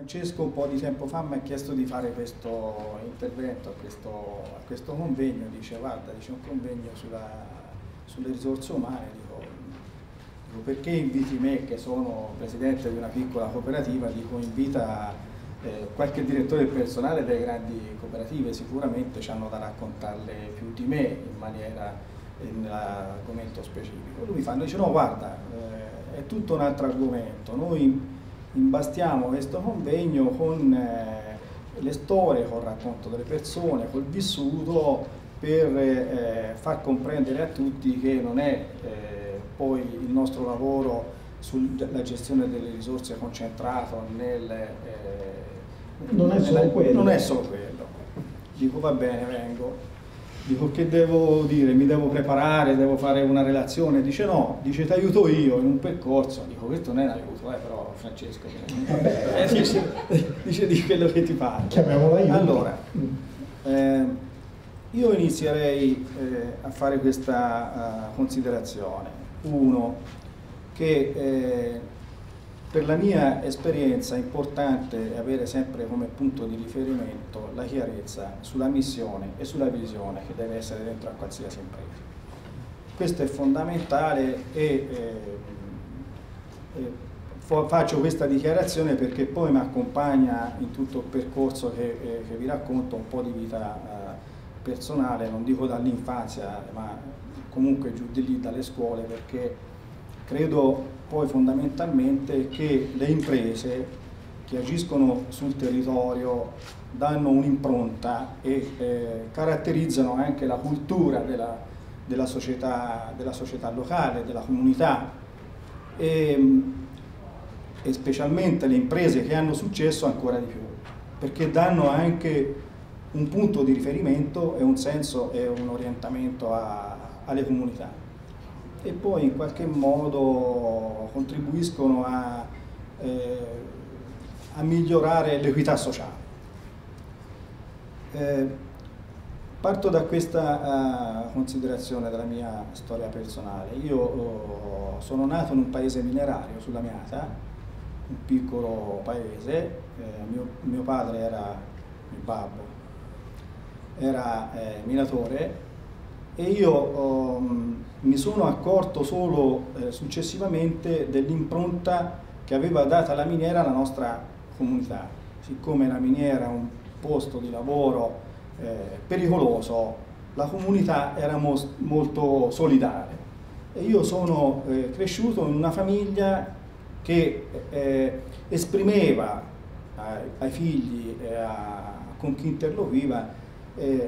Francesco un po' di tempo fa mi ha chiesto di fare questo intervento a questo convegno. Dice guarda, dice, un convegno sulle risorse umane. Dico perché inviti me che sono presidente di una piccola cooperativa, dico invita qualche direttore personale delle grandi cooperative, sicuramente ci hanno da raccontarle più di me in maniera nell'argomento specifico. Lui mi fa, dice no guarda, è tutto un altro argomento, noi imbastiamo questo convegno con le storie, col racconto delle persone, col vissuto, per far comprendere a tutti che non è poi il nostro lavoro sulla gestione delle risorse concentrato non è solo quello. Dico va bene, vengo. Dico che devo dire, mi devo preparare, devo fare una relazione? Dice no, dice ti aiuto io in un percorso. Dico questo non è un aiuto, però Francesco dice di quello che ti parlo. Chiamiamola io. Allora, io inizierei a fare questa considerazione. Uno, che per la mia esperienza è importante avere sempre come punto di riferimento la chiarezza sulla missione e sulla visione che deve essere dentro a qualsiasi impresa. Questo è fondamentale e faccio questa dichiarazione perché poi mi accompagna in tutto il percorso che vi racconto, un po' di vita personale, non dico dall'infanzia, ma comunque giù di lì, dalle scuole, perché credo poi fondamentalmente che le imprese che agiscono sul territorio danno un'impronta e caratterizzano anche la cultura della società locale, della comunità, e specialmente le imprese che hanno successo ancora di più, perché danno anche un punto di riferimento e un senso e un orientamento alle comunità, e poi in qualche modo contribuiscono a migliorare l'equità sociale. Parto da questa considerazione della mia storia personale. Io sono nato in un paese minerario, sulla Amiata, un piccolo paese. Mio padre era, il babbo, era minatore, e io mi sono accorto solo successivamente dell'impronta che aveva data la miniera alla nostra comunità. Siccome la miniera è un posto di lavoro pericoloso, la comunità era molto solidale, e io sono cresciuto in una famiglia che esprimeva ai figli, con chi interloquiva,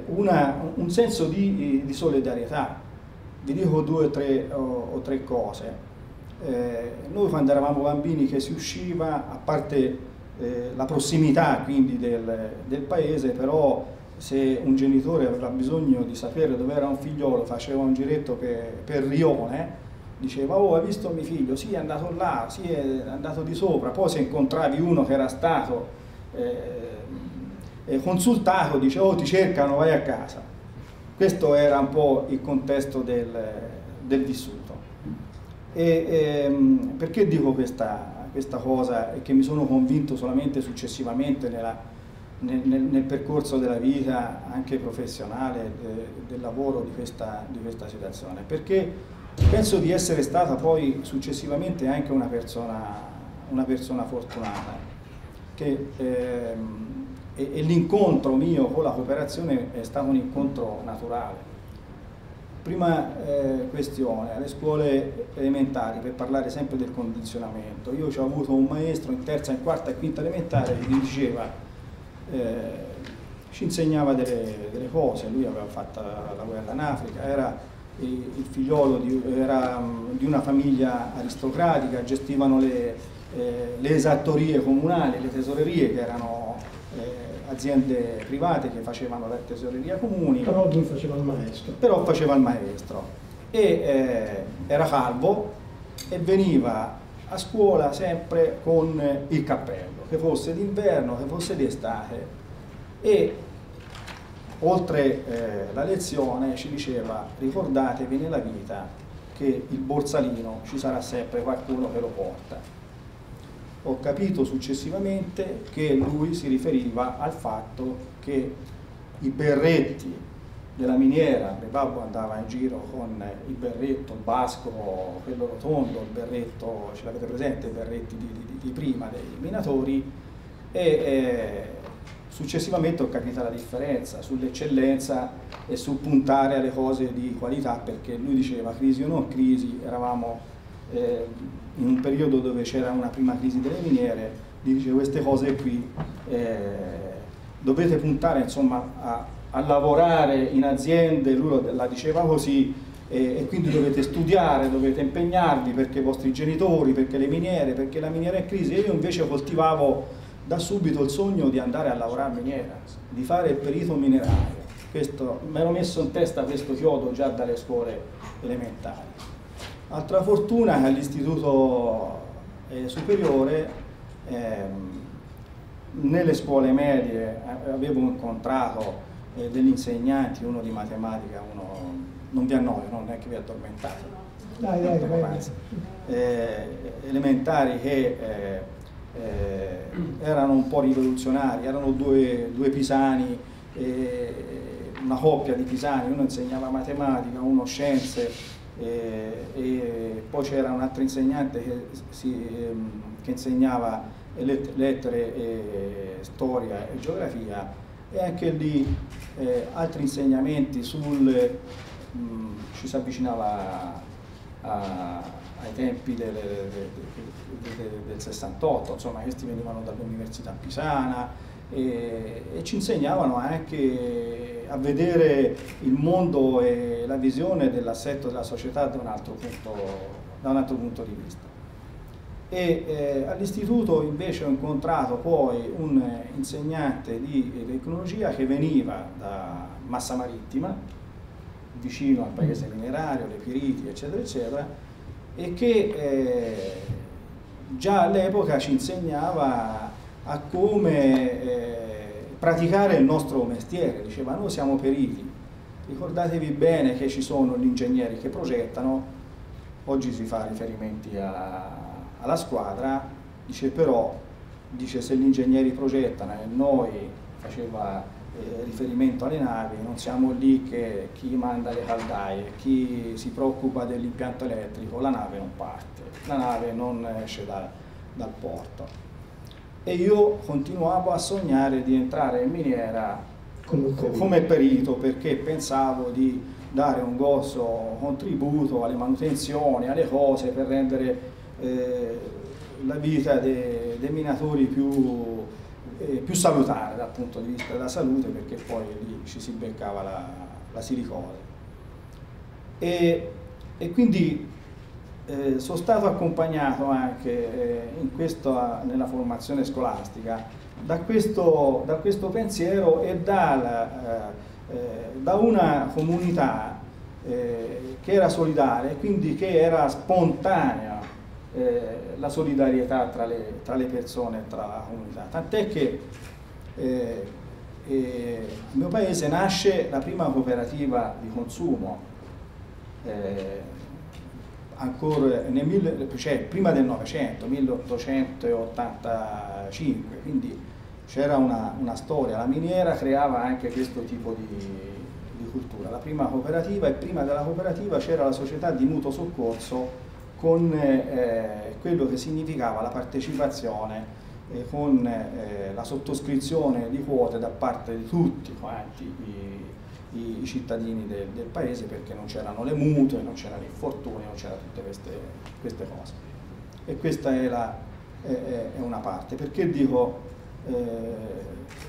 un senso di solidarietà. Vi dico tre cose. Noi quando eravamo bambini, che si usciva, a parte la prossimità quindi del paese, però se un genitore aveva bisogno di sapere dove era un figliolo, faceva un giretto per rione, diceva oh, hai visto mio figlio? Sì, è andato là, sì, è andato di sopra. Poi se incontravi uno che era stato consultato, dicevo oh, ti cercano, vai a casa. Questo era un po' il contesto del vissuto. Perché dico questa cosa, che mi sono convinto solamente successivamente nel percorso della vita, anche professionale, del lavoro, di questa situazione? Perché penso di essere stata poi successivamente anche una persona fortunata, che e l'incontro mio con la cooperazione è stato un incontro naturale. Prima questione, alle scuole elementari, per parlare sempre del condizionamento, io ho avuto un maestro in terza, in quarta e quinta elementare che mi diceva, ci insegnava delle cose. Lui aveva fatto la guerra in Africa, era il figliolo di una famiglia aristocratica, gestivano le esattorie comunali, le tesorerie, che erano aziende private che facevano la tesoreria comuni. Però lui faceva il maestro. Però faceva il maestro, e era calvo, e veniva a scuola sempre con il cappello, che fosse d'inverno, che fosse d'estate, e oltre la lezione ci diceva ricordatevi nella vita che il borsalino ci sarà sempre qualcuno che lo porta. Ho capito successivamente che lui si riferiva al fatto che i berretti della miniera, mio babbo andava in giro con il berretto, il basco, quello rotondo, il berretto, ce l'avete presente, i berretti di prima dei minatori, e successivamente ho capito la differenza sull'eccellenza e sul puntare alle cose di qualità, perché lui diceva crisi o non crisi, eravamo in un periodo dove c'era una prima crisi delle miniere, dice queste cose qui dovete puntare insomma a lavorare in aziende, lui la diceva così, e quindi dovete studiare, dovete impegnarvi perché i vostri genitori, perché le miniere, perché la miniera è in crisi. Io invece coltivavo da subito il sogno di andare a lavorare in miniera, di fare il perito minerario. Mi ero messo in testa questo chiodo già dalle scuole elementari. Altra fortuna che all'istituto superiore, nelle scuole medie avevo incontrato degli insegnanti, uno di matematica, uno, non vi annoio, non è che vi addormentate, elementari che erano un po' rivoluzionari, erano due pisani, una coppia di pisani, uno insegnava matematica, uno scienze, e poi c'era un altro insegnante che insegnava lettere, storia e geografia, e anche lì altri insegnamenti ci si avvicinava ai tempi del 68, insomma questi venivano dall'università pisana e ci insegnavano anche a vedere il mondo e la visione dell'assetto della società da un altro punto di vista. All'istituto invece ho incontrato poi un insegnante di tecnologia che veniva da Massa Marittima, vicino al paese minerario, le Piriti, eccetera, eccetera, e che già all'epoca ci insegnava a come praticare il nostro mestiere. Diceva, noi siamo periti, ricordatevi bene che ci sono gli ingegneri che progettano, oggi si fa riferimenti alla squadra, dice se gli ingegneri progettano e noi, faceva riferimento alle navi, non siamo lì che chi manda le caldaie, chi si preoccupa dell'impianto elettrico, la nave non parte, la nave non esce dal porto. E io continuavo a sognare di entrare in miniera come perito, perché pensavo di dare un grosso contributo alle manutenzioni, alle cose per rendere la vita dei minatori più salutare dal punto di vista della salute, perché poi lì ci si beccava la silicose. E quindi sono stato accompagnato anche nella formazione scolastica da questo pensiero e da una comunità che era solidale, quindi che era spontanea la solidarietà tra le persone e tra la comunità, tant'è che nel mio paese nasce la prima cooperativa di consumo ancora prima del Novecento, 1885, quindi c'era una storia, la miniera creava anche questo tipo di cultura, la prima cooperativa, e prima della cooperativa c'era la società di mutuo soccorso con quello che significava la partecipazione con la sottoscrizione di quote da parte di tutti quanti i cittadini del paese, perché non c'erano le mutue, non c'erano gli infortuni, non c'erano tutte queste cose. E questa è una parte. Perché dico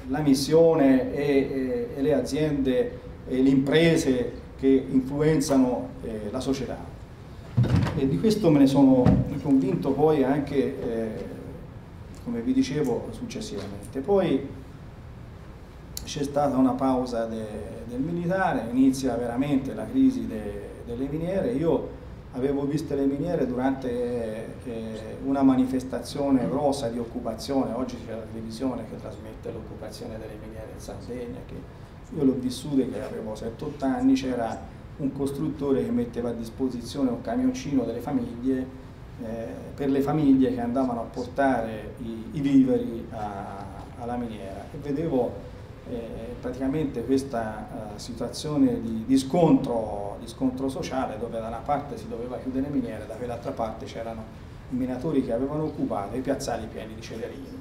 la missione e le aziende e le imprese che influenzano la società? E di questo me ne sono convinto poi anche, come vi dicevo, successivamente. Poi c'è stata una pausa del militare, inizia veramente la crisi delle miniere. Io avevo visto le miniere durante una manifestazione grossa di occupazione, oggi c'è la televisione che trasmette l'occupazione delle miniere in Sardegna, che io l'ho vissuta, che avevo 7-8 anni, c'era un costruttore che metteva a disposizione un camioncino delle famiglie per le famiglie che andavano a portare i viveri alla miniera, e vedevo praticamente questa situazione di scontro sociale, dove da una parte si doveva chiudere le miniere, da quell'altra parte c'erano i minatori che avevano occupato i piazzali pieni di cerealini.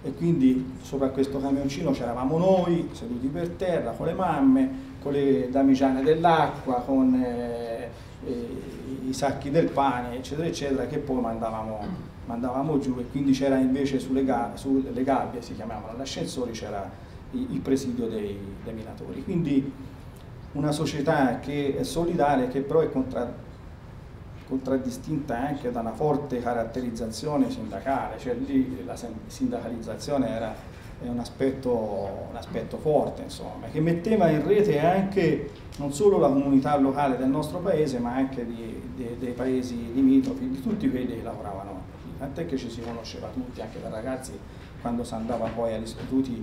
E quindi sopra questo camioncino c'eravamo noi, seduti per terra, con le mamme, con le damigiane dell'acqua, con i sacchi del pane, eccetera, eccetera, che poi mandavamo giù. E quindi c'era invece sulle gabbie, si chiamavano gli ascensori, c'era il presidio dei minatori. Quindi una società che è solidale, che però è contraddistinta anche da una forte caratterizzazione sindacale, cioè lì la sindacalizzazione era un aspetto forte, insomma, che metteva in rete anche non solo la comunità locale del nostro paese, ma anche dei paesi limitrofi, di tutti quelli che lavoravano lì, tant'è che ci si conosceva tutti, anche da ragazzi, quando si andava poi agli istituti,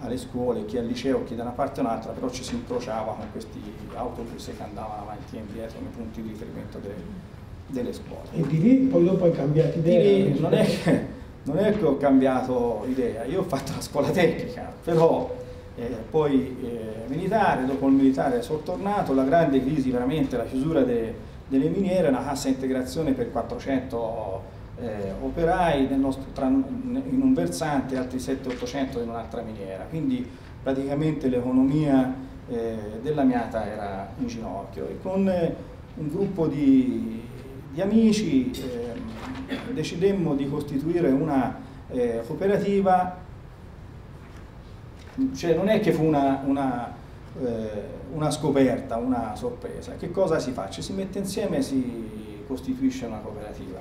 alle scuole, chi al liceo, chi da una parte o un'altra, però ci si incrociava con questi autobus che andavano avanti e indietro nei punti di riferimento delle scuole. E di lì poi dopo hai cambiato idea? Di lì non è che ho cambiato idea, io ho fatto la scuola tecnica, però poi militare, dopo il militare sono tornato, la grande crisi veramente, la chiusura delle miniere, una cassa integrazione per 400 operai in un versante e altri 700-800 in un'altra miniera, quindi praticamente l'economia dell'Amiata era in ginocchio, e con un gruppo di amici decidemmo di costituire una cooperativa, cioè non è che fu una scoperta, una sorpresa. Che cosa si fa? Ci si mette insieme e si costituisce una cooperativa.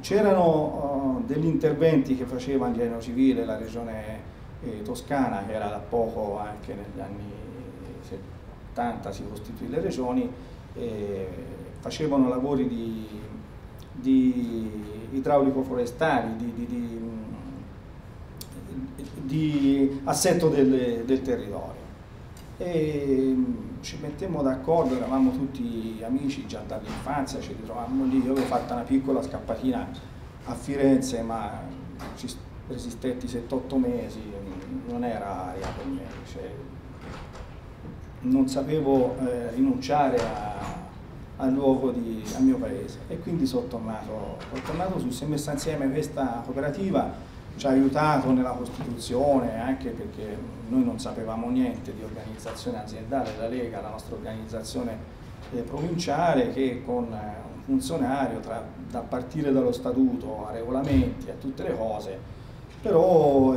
C'erano degli interventi che faceva il Genio Civile, la regione toscana, che era da poco, anche negli anni 70 si costituì le regioni, facevano lavori di idraulico forestali, di assetto del territorio. E ci mettemmo d'accordo, eravamo tutti amici già dall'infanzia, ci ritrovavamo lì, io avevo fatto una piccola scappatina a Firenze, ma ci resistetti 7-8 mesi, non era aria per me, cioè, non sapevo rinunciare al luogo al mio paese, e quindi sono tornato su, si è messa insieme questa cooperativa. Ci ha aiutato nella costituzione, anche perché noi non sapevamo niente di organizzazione aziendale, la Lega, la nostra organizzazione provinciale, che con un funzionario, da partire dallo statuto a regolamenti, a tutte le cose, però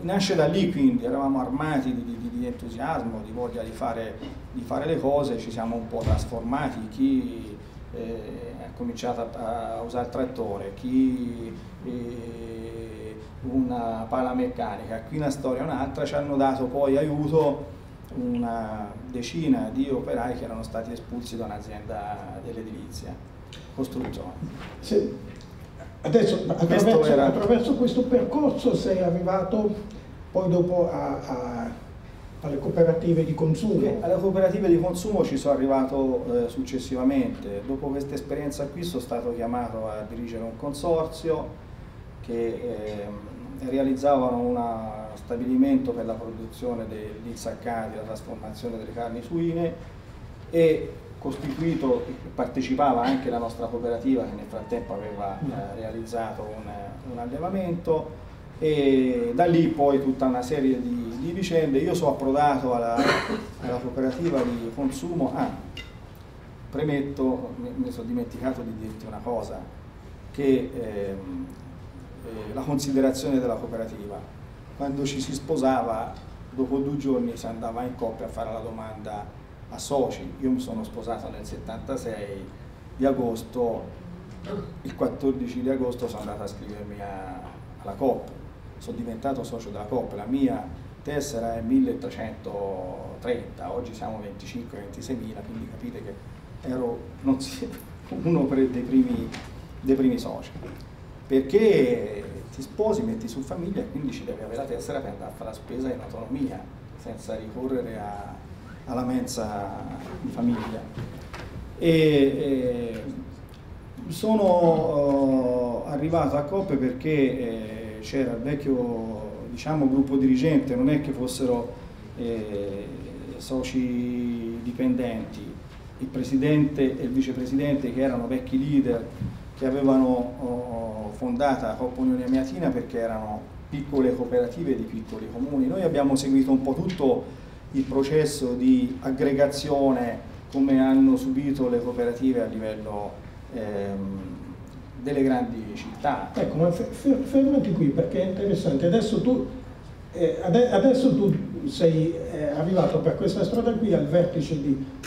nasce da lì, quindi eravamo armati di entusiasmo, di voglia di fare le cose, ci siamo un po' trasformati, chi ha cominciato a usare il trattore, chi una pala meccanica, qui una storia un'altra. Ci hanno dato poi aiuto una decina di operai che erano stati espulsi da un'azienda dell'edilizia, costruzione. Sì. Adesso attraverso questo percorso sei arrivato poi dopo alle cooperative di consumo. Alle cooperative di consumo ci sono arrivato successivamente. Dopo questa esperienza qui sono stato chiamato a dirigere un consorzio che realizzavano un stabilimento per la produzione degli insaccati e la trasformazione delle carni suine, e costituito, partecipava anche la nostra cooperativa, che nel frattempo aveva realizzato un allevamento, e da lì poi tutta una serie di vicende. Io sono approdato alla cooperativa di consumo. Premetto, mi sono dimenticato di dirti una cosa, che la considerazione della cooperativa: quando ci si sposava, dopo 2 giorni si andava in coppia a fare la domanda a soci. Io mi sono sposato nel 76 di agosto, il 14 di agosto sono andato a iscrivermi alla Coop, sono diventato socio della Coop, la mia tessera è 1330, oggi siamo 25-26.000, quindi capite che ero uno dei primi soci. Perché ti sposi, metti su famiglia, e quindi ci devi avere la tessera per andare a fare la spesa in autonomia, senza ricorrere alla mensa di famiglia. Sono arrivato a Coop perché c'era il vecchio, diciamo, gruppo dirigente, non è che fossero soci dipendenti, il presidente e il vicepresidente che erano vecchi leader che avevano fondata Coppa Unione Amiatina perché erano piccole cooperative di piccoli comuni. Noi abbiamo seguito un po' tutto il processo di aggregazione come hanno subito le cooperative a livello delle grandi città. Ecco, ma fermati qui perché è interessante. Adesso tu sei arrivato per questa strada qui al vertice,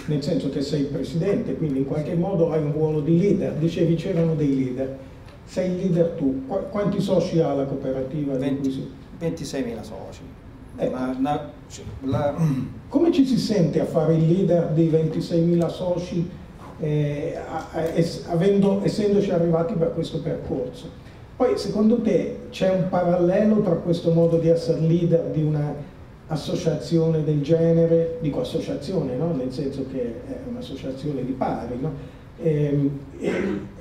nel senso che sei presidente, quindi in qualche modo hai un ruolo di leader. Dicevi c'erano dei leader. Sei il leader tu. Quanti soci ha la cooperativa? 26.000 soci. Come ci si sente a fare il leader dei 26.000 soci essendoci arrivati per questo percorso? Poi secondo te c'è un parallelo tra questo modo di essere leader di una associazione del genere, dico associazione, no? Nel senso che è un'associazione di pari, no? E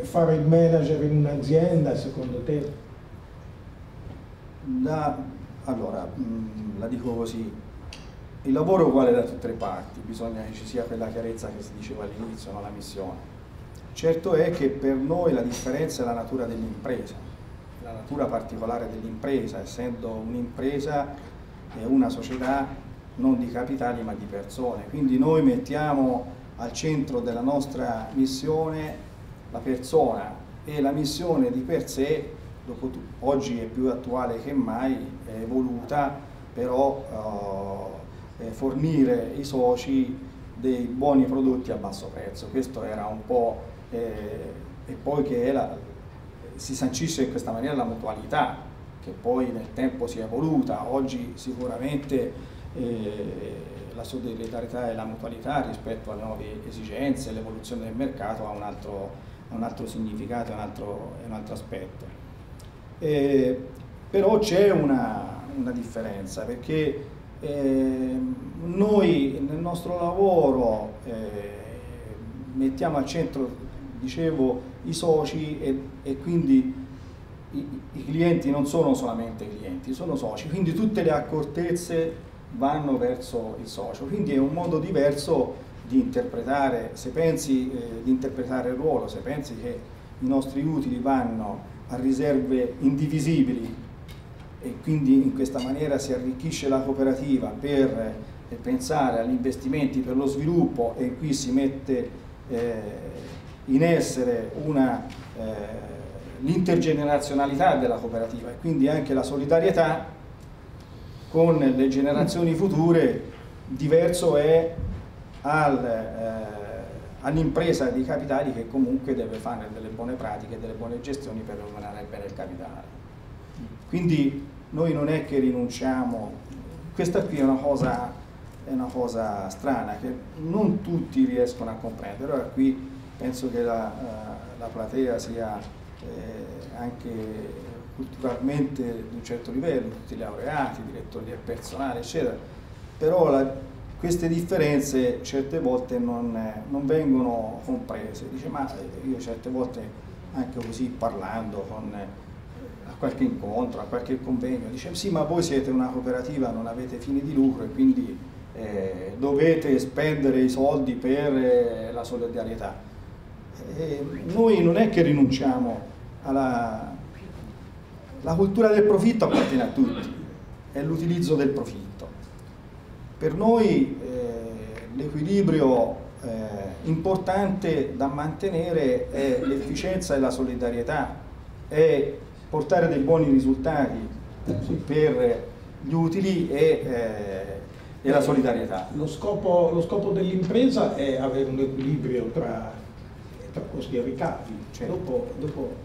fare il manager in un'azienda, secondo te? Allora, la dico così, il lavoro è uguale da tutte le parti, bisogna che ci sia quella chiarezza che si diceva all'inizio, no? La missione. Certo è che per noi la differenza è la natura dell'impresa, la natura particolare dell'impresa, essendo un'impresa e una società non di capitali ma di persone, quindi noi mettiamo al centro della nostra missione la persona, e la missione di per sé oggi è più attuale che mai, è evoluta, però fornire ai soci dei buoni prodotti a basso prezzo, questo era un po', e poi che si sancisce in questa maniera la mutualità, che poi nel tempo si è evoluta. Oggi sicuramente la solidarietà e la mutualità rispetto alle nuove esigenze, l'evoluzione del mercato ha un altro significato, un altro aspetto. Però c'è una differenza, perché noi nel nostro lavoro mettiamo al centro, dicevo, i soci, e quindi i clienti non sono solamente clienti, sono soci, quindi tutte le accortezze vanno verso il socio, quindi è un modo diverso di interpretare, se pensi di interpretare il ruolo, se pensi che i nostri utili vanno a riserve indivisibili e quindi in questa maniera si arricchisce la cooperativa per pensare agli investimenti per lo sviluppo, e qui si mette in essere l'intergenerazionalità della cooperativa e quindi anche la solidarietà con le generazioni future. Diverso è all'impresa di capitali, che comunque deve fare delle buone pratiche, delle buone gestioni per governare bene il capitale. Quindi noi non è che rinunciamo, questa qui è una cosa strana che non tutti riescono a comprendere. Allora qui penso che la platea sia anche culturalmente di un certo livello, tutti laureati, direttori del personale, eccetera, però queste differenze certe volte non vengono comprese. Dice, ma io certe volte anche così parlando a qualche incontro, a qualche convegno, dice sì, ma voi siete una cooperativa, non avete fini di lucro e quindi dovete spendere i soldi per la solidarietà. Noi non è che rinunciamo alla cultura del profitto, appartiene a tutti, è l'utilizzo del profitto. Per noi l'equilibrio importante da mantenere è l'efficienza e la solidarietà, è portare dei buoni risultati per gli utili e la solidarietà. Lo scopo dell'impresa è avere un equilibrio tra costi e ricavi, cioè, dopo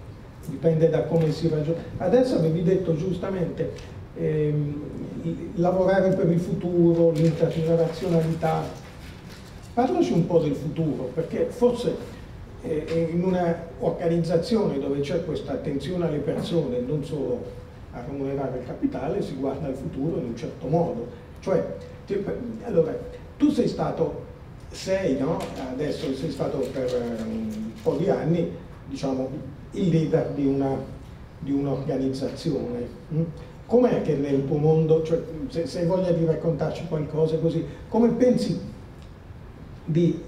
dipende da come si ragiona. Adesso avevi detto giustamente lavorare per il futuro, l'intergenerazionalità. Parlaci un po' del futuro, perché forse in un'organizzazione dove c'è questa attenzione alle persone, non solo a remunerare il capitale, si guarda al futuro in un certo modo. Cioè, allora, tu sei stato sei, no? Adesso sei stato per un po' di anni, diciamo, il leader di un'organizzazione. Com'è che nel tuo mondo, cioè, se hai voglia di raccontarci qualcosa così, come pensi di...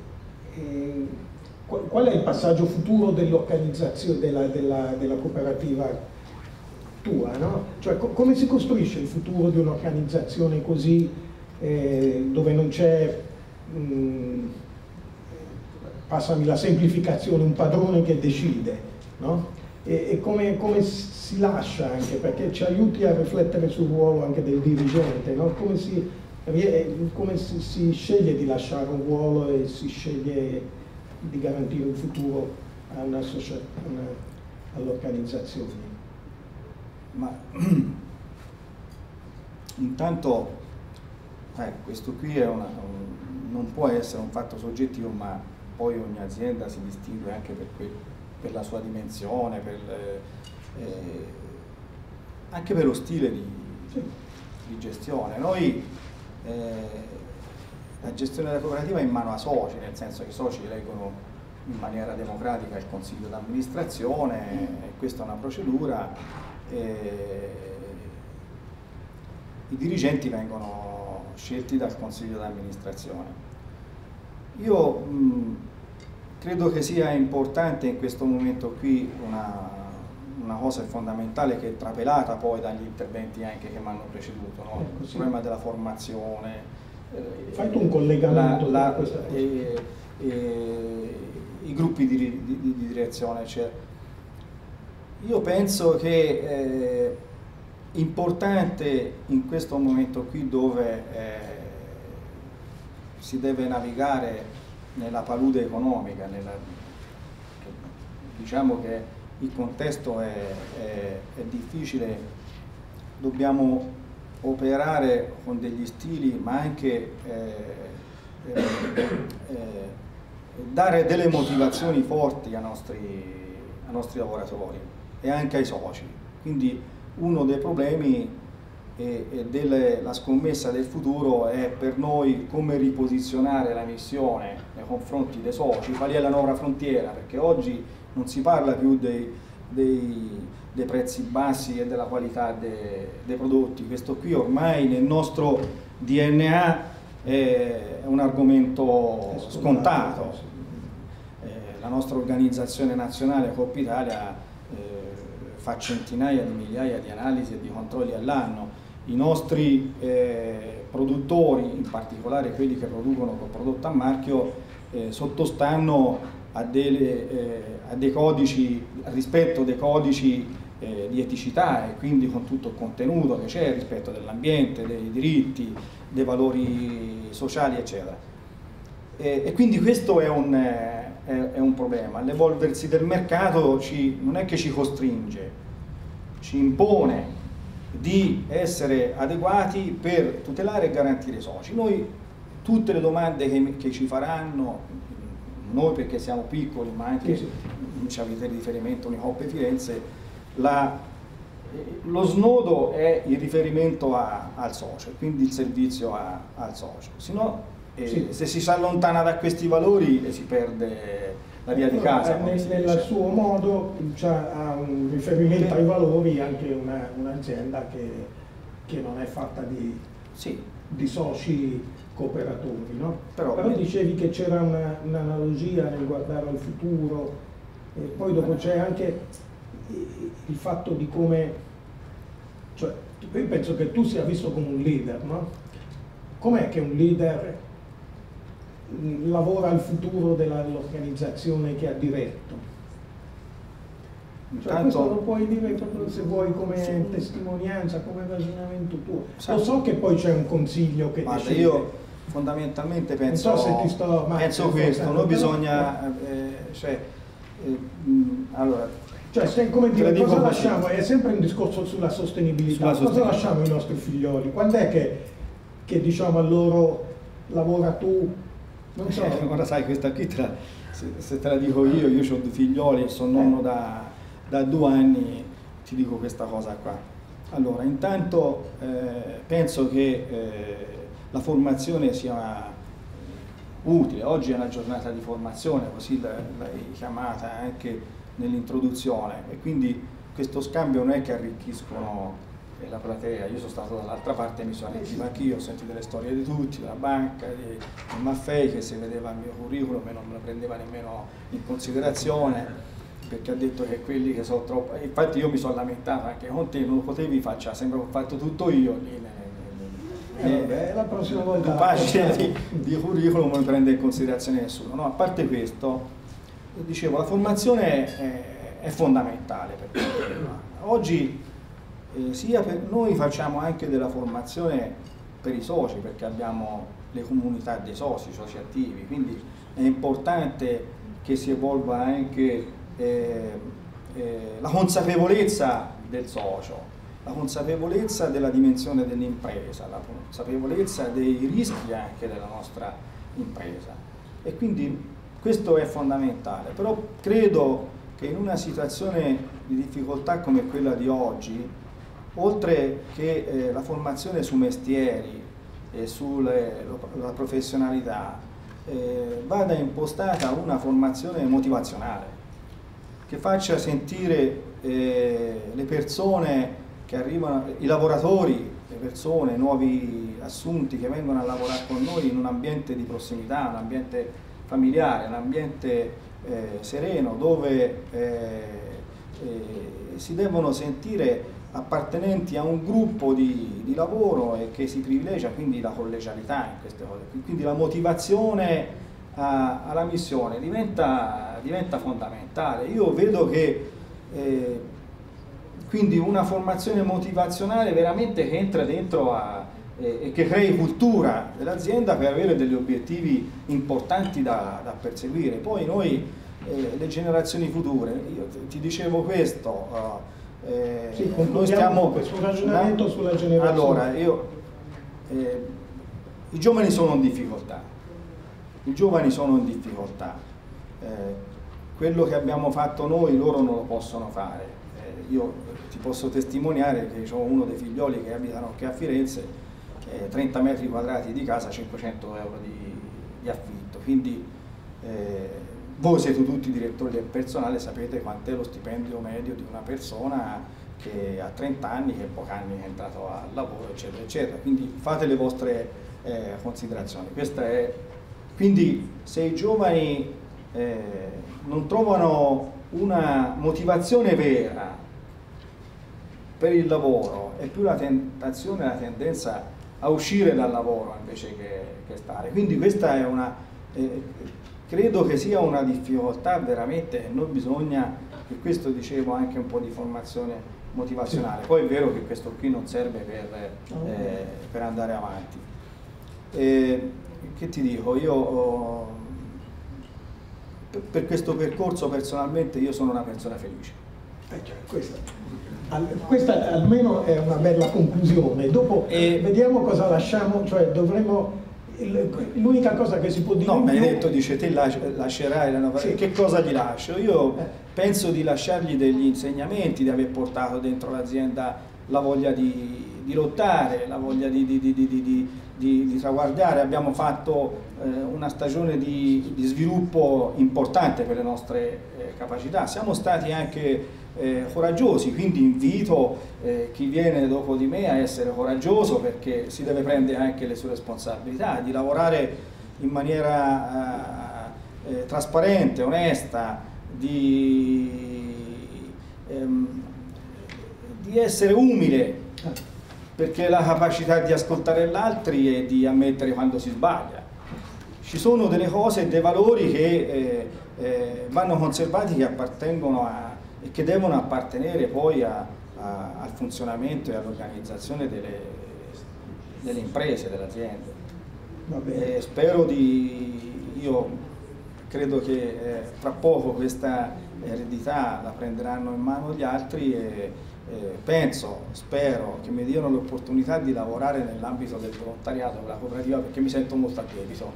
qual è il passaggio futuro dell'organizzazione, della cooperativa tua, no? Cioè, come si costruisce il futuro di un'organizzazione così, dove non c'è, passami la semplificazione, un padrone che decide, no? E come si lascia, anche perché ci aiuti a riflettere sul ruolo anche del dirigente, no? Come si sceglie di lasciare un ruolo e si sceglie di garantire un futuro all'organizzazione? Ma intanto questo qui è non può essere un fatto soggettivo, ma poi ogni azienda si distingue anche per la sua dimensione, anche per lo stile di gestione. Noi la gestione della cooperativa è in mano a soci, nel senso che i soci eleggono in maniera democratica il consiglio d'amministrazione, questa è una procedura, i dirigenti vengono scelti dal consiglio d'amministrazione. Io credo che sia importante in questo momento qui una cosa fondamentale che è trapelata poi dagli interventi anche che mi hanno preceduto, no? Il problema della formazione. Fai un collegamento con questa cosa. I gruppi di direzione, cioè, io penso che importante in questo momento qui, dove si deve navigare nella palude economica, diciamo che il contesto è difficile, dobbiamo operare con degli stili, ma anche dare delle motivazioni forti ai nostri lavoratori e anche ai soci. Quindi uno dei problemi e della scommessa del futuro è per noi come riposizionare la missione nei confronti dei soci, qual è la nuova frontiera, perché oggi non si parla più dei prezzi bassi e della qualità dei prodotti. Questo qui ormai nel nostro DNA è un argomento scontato. La nostra organizzazione nazionale Coop Italia fa centinaia di migliaia di analisi e di controlli all'anno. I nostri produttori, in particolare quelli che producono col prodotto a marchio, sottostanno a dei codici, rispetto dei codici di eticità, e quindi con tutto il contenuto che c'è rispetto dell'ambiente, dei diritti, dei valori sociali, eccetera. E quindi questo è un problema. L'evolversi del mercato non è che ci costringe, ci impone di essere adeguati per tutelare e garantire i soci. Noi tutte le domande che ci faranno, noi perché siamo piccoli, ma anche ci avete di riferimento Unicoop Firenze, lo snodo è il riferimento al socio, quindi il servizio al socio. Sennò, se si allontana da questi valori si perde la via di casa. Nel suo modo ha un riferimento ai valori anche un'azienda che non è fatta di soci cooperatori, no? Però dicevi che c'era un'analogia nel guardare al futuro, e poi dopo c'è anche il fatto di come, cioè, io penso che tu sia visto come un leader, no? Com'è che un leader lavora al futuro dell'organizzazione che ha diretto? Cioè, questo lo puoi dire se vuoi come testimonianza, come ragionamento tuo. Lo so che poi c'è un consiglio che decide. Io fondamentalmente penso, non so se ti sto, ma penso questo, non bisogna... Allora, come dire, cosa lasciamo? È sempre un discorso sulla sostenibilità. Cosa lasciamo ai nostri figlioli? Quando è che diciamo a loro lavora tu? Non so. Ora sai, questa qui se te la dico io ho due figlioli e sono nonno da 2 anni, ti dico questa cosa qua. Allora, intanto penso che la formazione sia utile. Oggi è una giornata di formazione, così l'hai chiamata anche nell'introduzione, e quindi questo scambio non è che arricchiscono la platea. Io sono stato dall'altra parte, mi sono arricchito anch'io, ho sentito le storie di tutti, della banca, di Maffei, che se vedeva il mio curriculum e non me lo prendeva nemmeno in considerazione, perché ha detto che quelli che sono troppo... Infatti io mi sono lamentato anche con te, non lo potevi facciare, sembra che ho fatto tutto io lì. Vabbè, la prossima volta... Pagine di curriculum non prende in considerazione nessuno. No, a parte questo, dicevo, la formazione è fondamentale per quanto riguarda. Oggi sia per noi facciamo anche della formazione per i soci, perché abbiamo le comunità dei soci, soci attivi, quindi è importante che si evolva anche la consapevolezza del socio, la consapevolezza della dimensione dell'impresa, la consapevolezza dei rischi anche della nostra impresa, e quindi questo è fondamentale. Però credo che in una situazione di difficoltà come quella di oggi, oltre che la formazione su mestieri e sulla professionalità, vada impostata una formazione motivazionale che faccia sentire le persone che arrivano, i lavoratori, le persone, nuovi assunti che vengono a lavorare con noi in un ambiente di prossimità, un ambiente familiare, un ambiente sereno, dove si devono sentire appartenenti a un gruppo di lavoro e che si privilegia quindi la collegialità in queste cose. Quindi la motivazione alla missione diventa fondamentale. Io vedo che quindi una formazione motivazionale veramente che entra dentro e che crei cultura dell'azienda per avere degli obiettivi importanti da perseguire. Poi noi, le generazioni future, io ti dicevo questo, sì, noi stiamo questo ragionamento sulla generazione. Allora, i giovani sono in difficoltà, quello che abbiamo fatto noi loro non lo possono fare. Io ti posso testimoniare che ho uno dei figlioli che abitano qui a Firenze, 30 metri quadrati di casa, 500 euro di affitto, quindi voi siete tutti direttori del personale, sapete quant'è lo stipendio medio di una persona che ha 30 anni, che è pochi anni che è entrato al lavoro, eccetera, eccetera. Quindi fate le vostre considerazioni. Quindi se i giovani non trovano una motivazione vera per il lavoro, è più la tentazione, la tendenza a uscire dal lavoro invece che stare. Quindi questa è una... credo che sia una difficoltà veramente, non bisogna, per questo dicevo, anche un po' di formazione motivazionale. Poi è vero che questo qui non serve per andare avanti. Che ti dico, io per questo percorso personalmente io sono una persona felice. Questa almeno è una bella conclusione. Dopo vediamo cosa lasciamo, cioè dovremo... L'unica cosa che si può dire... No, mi hai detto, dice, te lascerai la novità. Sì. Che cosa gli lascio? Io penso di lasciargli degli insegnamenti, di aver portato dentro l'azienda la voglia di lottare, la voglia di traguardare. Abbiamo fatto una stagione di sviluppo importante per le nostre capacità. Siamo stati anche coraggiosi, quindi invito chi viene dopo di me a essere coraggioso, perché si deve prendere anche le sue responsabilità, di lavorare in maniera trasparente, onesta, di essere umile, perché la capacità di ascoltare gli altri e di ammettere quando si sbaglia. Ci sono delle cose e dei valori che vanno conservati, che appartengono e che devono appartenere poi al funzionamento e all'organizzazione delle imprese, dell'azienda. Spero credo che fra poco questa eredità la prenderanno in mano gli altri e penso, spero che mi diano l'opportunità di lavorare nell'ambito del volontariato, della cooperativa, perché mi sento molto a debito.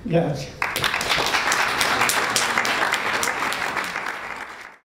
Grazie.